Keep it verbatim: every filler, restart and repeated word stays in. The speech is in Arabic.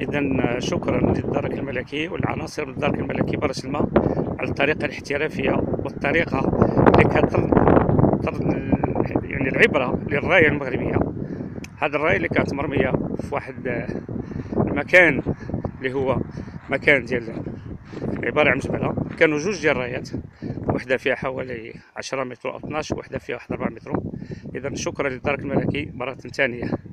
إذن شكرا للدرك الملكي والعناصر الدرك الملكي برسلمة على الطريقة الاحترافية والطريقة اللي كترد يعني العبرة للراية المغربية. هذا الراية اللي كانت مرمية في واحد المكان اللي هو مكان ديال عبارة عن جبلة، كانوا جوج ديال الرايات، وحدة فيها حوالي عشرة متر أو اثناش وحدة فيها واحد أربعة متر. إذن شكرا للدرك الملكي مرة ثانية.